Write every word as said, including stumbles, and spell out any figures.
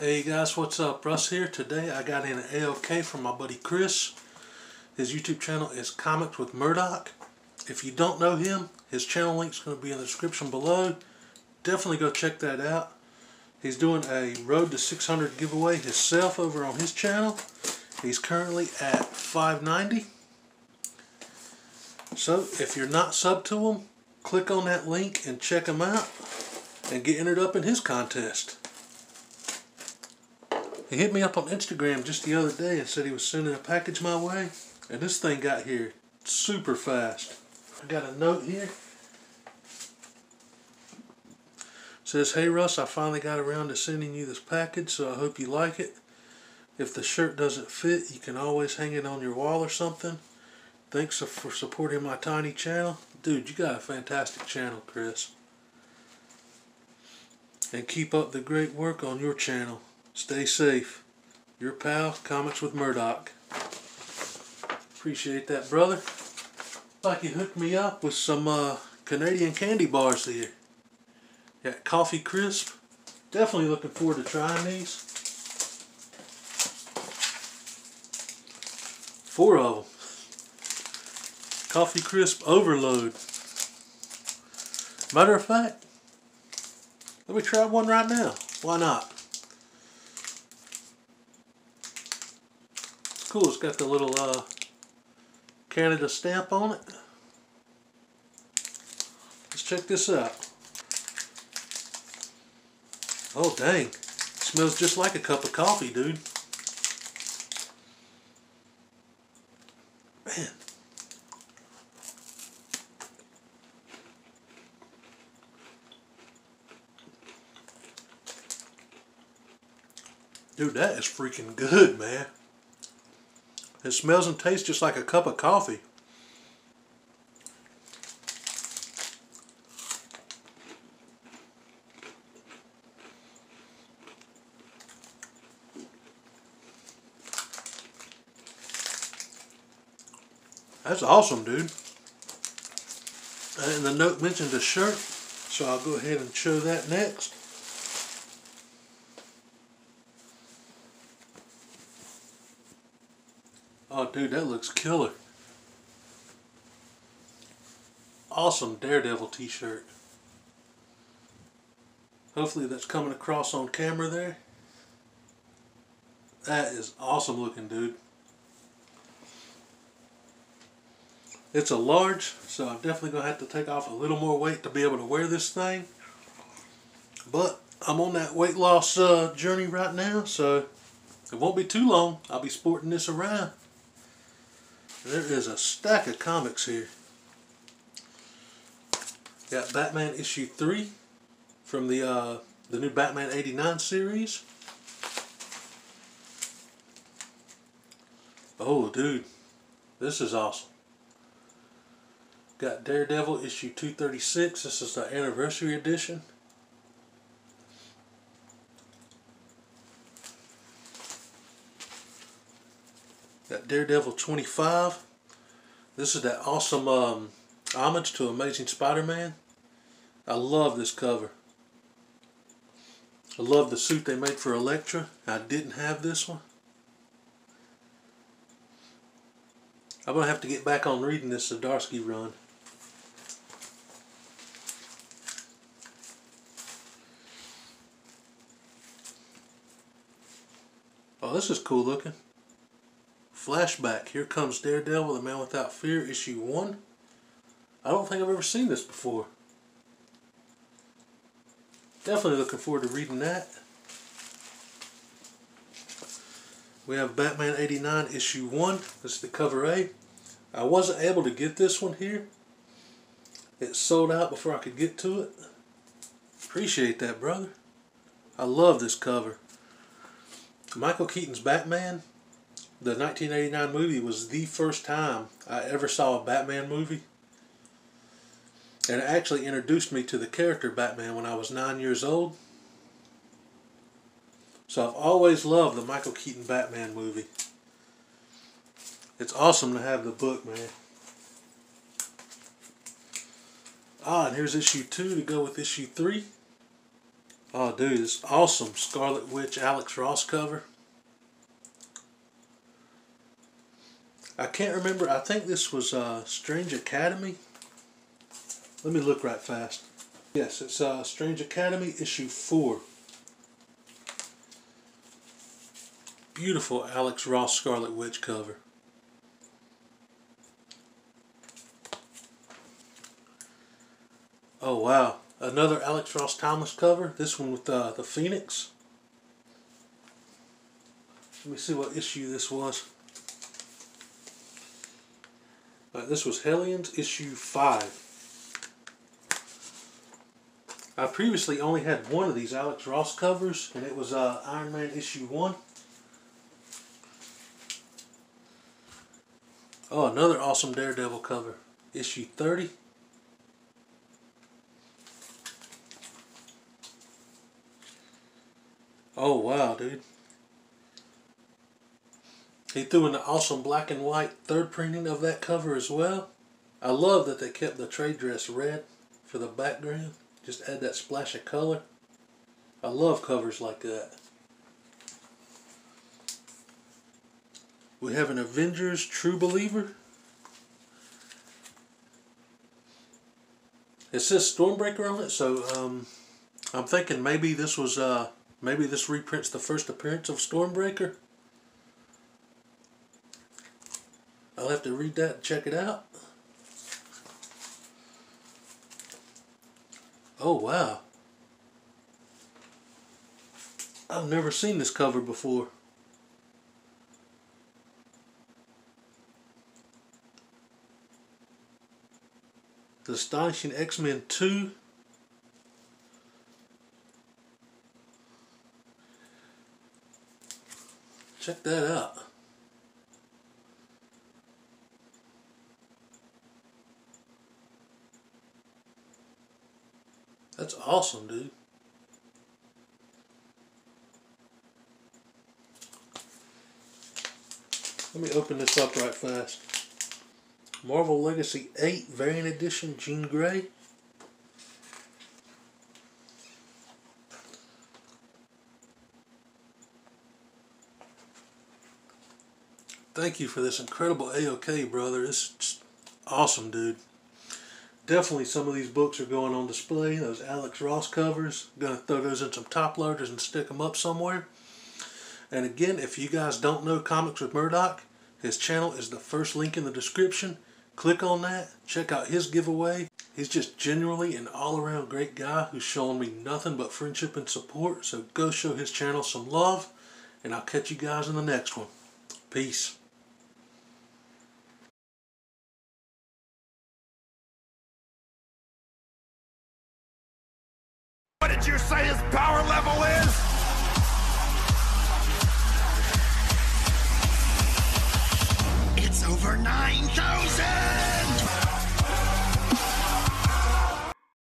Hey guys, what's up? Russ here. Today I got in an A O K from my buddy Chris. His YouTube channel is Comics with Murdock. If you don't know him, his channel link is going to be in the description below. Definitely go check that out. He's doing a Road to six hundred giveaway himself over on his channel. He's currently at five ninety. So if you're not subbed to him, click on that link and check him out and get entered up in his contest. He hit me up on Instagram just the other day and said he was sending a package my way, and this thing got here super fast. I got a note here. It says, "Hey Russ, I finally got around to sending you this package, so I hope you like it. If the shirt doesn't fit, you can always hang it on your wall or something. Thanks for supporting my tiny channel." Dude, you got a fantastic channel, Chris. "And keep up the great work on your channel. Stay safe. Your pal, Comics with Murdock." Appreciate that, brother. Looks like you hooked me up with some uh, Canadian candy bars here. Got Coffee Crisp. Definitely looking forward to trying these. Four of them. Coffee Crisp Overload. Matter of fact, let me try one right now. Why not? Cool, it's got the little uh, Canada stamp on it. Let's check this out. Oh dang, it smells just like a cup of coffee, dude. Man. Dude, that is freaking good, man. It smells and tastes just like a cup of coffee. That's awesome, dude. And the note mentioned a shirt, so I'll go ahead and show that next. Oh dude, that looks killer. Awesome Daredevil t-shirt. Hopefully that's coming across on camera there. That is awesome looking, dude. It's a large, so I'm definitely going to have to take off a little more weight to be able to wear this thing. But I'm on that weight loss uh, journey right now, so it won't be too long. I'll be sporting this around. There is a stack of comics here. Got Batman issue three from the uh, the new Batman eighty-nine series. Oh, dude, this is awesome. Got Daredevil issue two thirty-six. This is the anniversary edition. Got Daredevil twenty-five. This is that awesome um, homage to Amazing Spider-Man. I love this cover. I love the suit they made for Elektra. I didn't have this one. I'm going to have to get back on reading this Zdarsky run. Oh, this is cool looking. Flashback, Here Comes Daredevil, The Man Without Fear, issue one. I don't think I've ever seen this before. Definitely looking forward to reading that. We have Batman eighty-nine, issue one. This is the cover A. I wasn't able to get this one here. It sold out before I could get to it. Appreciate that, brother. I love this cover. Michael Keaton's Batman. The nineteen eighty-nine movie was the first time I ever saw a Batman movie. And it actually introduced me to the character Batman when I was nine years old. So I've always loved the Michael Keaton Batman movie. It's awesome to have the book, man. Ah, and here's issue two to go with issue three. Oh dude, this awesome Scarlet Witch Alex Ross cover. I can't remember, I think this was uh, Strange Academy. Let me look right fast. Yes, it's uh, Strange Academy issue four. Beautiful Alex Ross Scarlet Witch cover. Oh wow, another Alex Ross Timeless cover, this one with uh, the Phoenix. Let me see what issue this was. All right, this was Hellions issue five. I previously only had one of these Alex Ross covers, and it was uh, Iron Man issue one. Oh, another awesome Daredevil cover, issue thirty. Oh wow, dude. He threw in the awesome black and white third printing of that cover as well. I love that they kept the trade dress red for the background. Just add that splash of color. I love covers like that. We have an Avengers True Believer. It says Stormbreaker on it, so um, I'm thinking maybe this was uh, maybe this reprints the first appearance of Stormbreaker. I'll have to read that and check it out. Oh wow, I've never seen this cover before. The Astonishing X-Men two. Check that out. That's awesome, dude. Let me open this up right fast. Marvel Legacy eight, variant edition, Jean Grey. Thank you for this incredible Aok, brother. It's awesome, dude. Definitely some of these books are going on display. Those Alex Ross covers. I'm going to throw those in some top loaders and stick them up somewhere. And again, if you guys don't know Comics with Murdock, his channel is the first link in the description. Click on that. Check out his giveaway. He's just genuinely an all-around great guy who's showing me nothing but friendship and support. So go show his channel some love. And I'll catch you guys in the next one. Peace. What did you say his power level is? It's over nine thousand!